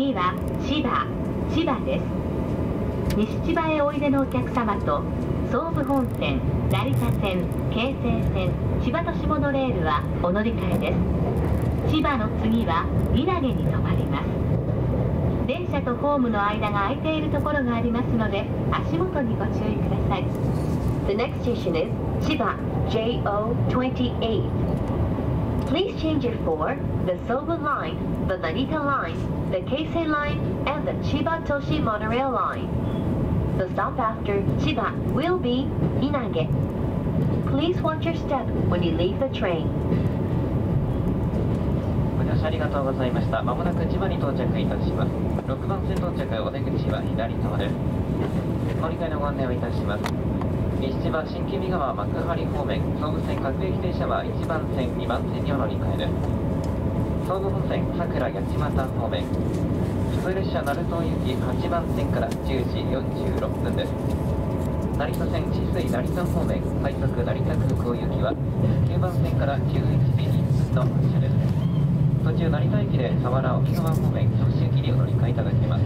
次は千葉です。西千葉へおいでのお客様と総武本線、成田線、京成線、千葉都市モノレールはお乗り換えです。千葉の次は稲毛に止まります。電車とホームの間が空いているところがありますので足元にご注意ください。 The next station is 千葉 JO28. Please change it for the Sobu line, the Narita line, the Keisei line, and the Chiba Toshi monorail line. The stop after Chiba will be Inage. Please watch your step when you leave the train. ご乗車ありがとうございました。まもなく千葉に到着いたします。6番線到着、お出口は左側です。乗り換えのご案内をいたします。西千葉新君川幕張方面、総武線各駅停車は1番線、2番線にお乗り換えです。総武本線、桜八幡方面、普通列車鳴門行き8番線から10時46分です。成田線、治水成田方面、快速成田空港行きは9番線から11時1分の発車です。途中成田駅で佐原沖縄方面、直進行きにお乗り換えいただきます。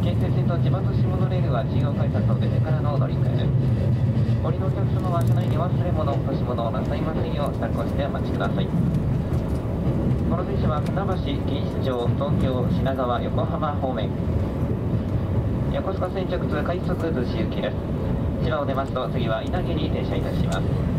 京成線と千葉都市モノレールは中央改札を出てからのお乗り換えです。お降りのお客様は車内に忘れ物、落とし物をなさいませんよう確保してお待ちください。この電車は船橋、錦糸町、東京、品川、横浜方面、横須賀線直通快速逗子行きです。千葉を出ますと次は稲毛に停車いたします。